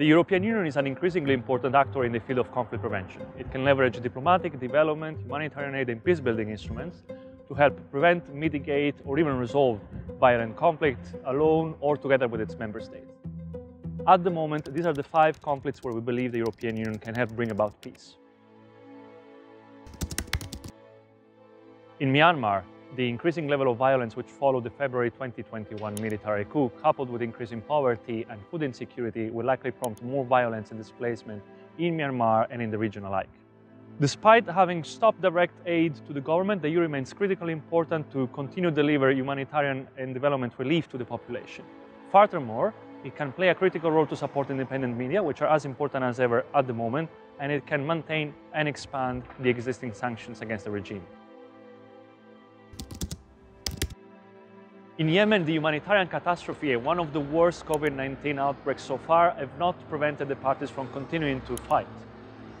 The European Union is an increasingly important actor in the field of conflict prevention. It can leverage diplomatic, development, humanitarian aid and peace-building instruments to help prevent, mitigate or even resolve violent conflict alone or together with its member states. At the moment, these are the 5 conflicts where we believe the European Union can help bring about peace. In Myanmar, the increasing level of violence which followed the February 2021 military coup, coupled with increasing poverty and food insecurity, will likely prompt more violence and displacement in Myanmar and in the region alike. Despite having stopped direct aid to the government, the EU remains critically important to continue to deliver humanitarian and development relief to the population. Furthermore, it can play a critical role to support independent media, which are as important as ever at the moment, and it can maintain and expand the existing sanctions against the regime. In Yemen, the humanitarian catastrophe and one of the worst COVID-19 outbreaks so far have not prevented the parties from continuing to fight.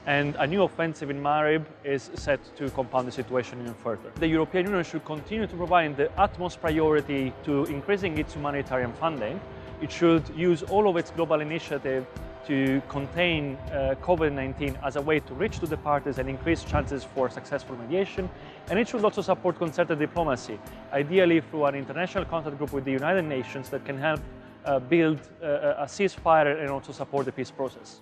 And a new offensive in Marib is set to compound the situation even further. The European Union should continue to provide the utmost priority to increasing its humanitarian funding. It should use all of its global initiative to contain COVID-19 as a way to reach to the parties and increase chances for successful mediation. And it should also support concerted diplomacy, ideally through an international contact group with the United Nations that can help build a ceasefire and also support the peace process.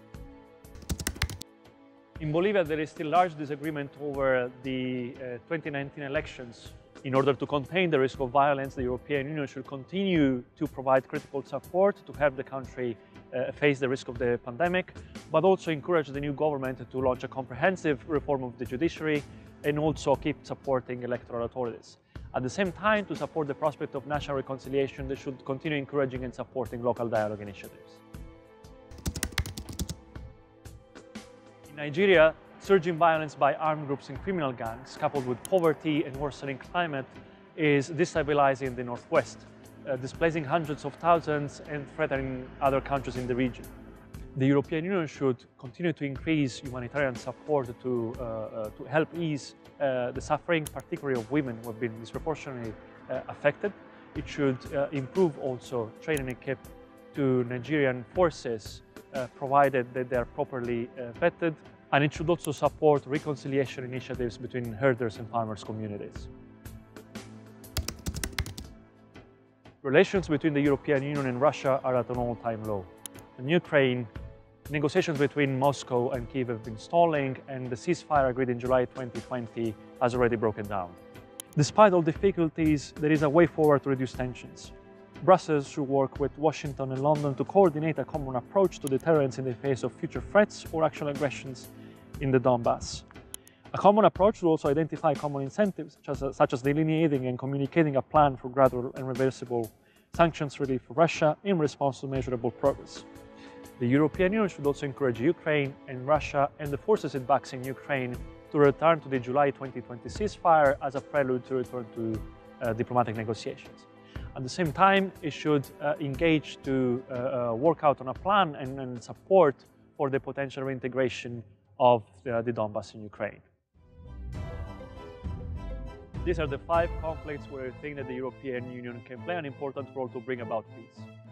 In Bolivia, there is still large disagreement over the 2019 elections. In order to contain the risk of violence, the European Union should continue to provide critical support to help the country face the risk of the pandemic, but also encourage the new government to launch a comprehensive reform of the judiciary and also keep supporting electoral authorities. At the same time, to support the prospect of national reconciliation, they should continue encouraging and supporting local dialogue initiatives. In Nigeria, surging violence by armed groups and criminal gangs, coupled with poverty and worsening climate, is destabilizing the northwest, displacing hundreds of thousands and threatening other countries in the region. The European Union should continue to increase humanitarian support to help ease the suffering, particularly of women who have been disproportionately affected. It should improve also training and equip to Nigerian forces, provided that they are properly vetted. And it should also support reconciliation initiatives between herders and farmers' communities. Relations between the European Union and Russia are at an all-time low. In Ukraine, negotiations between Moscow and Kiev have been stalling, and the ceasefire agreed in July 2020 has already broken down. Despite all difficulties, there is a way forward to reduce tensions. Brussels should work with Washington and London to coordinate a common approach to deterrence in the face of future threats or actual aggressions in the Donbass. A common approach will also identify common incentives, such as delineating and communicating a plan for gradual and reversible sanctions relief for Russia in response to measurable progress. The European Union should also encourage Ukraine and Russia and the forces it backs in Ukraine to return to the July 2020 ceasefire as a prelude to return to diplomatic negotiations. At the same time, it should engage to work out on a plan and support for the potential reintegration of the Donbass in Ukraine. These are the 5 conflicts where I think that the European Union can play an important role to bring about peace.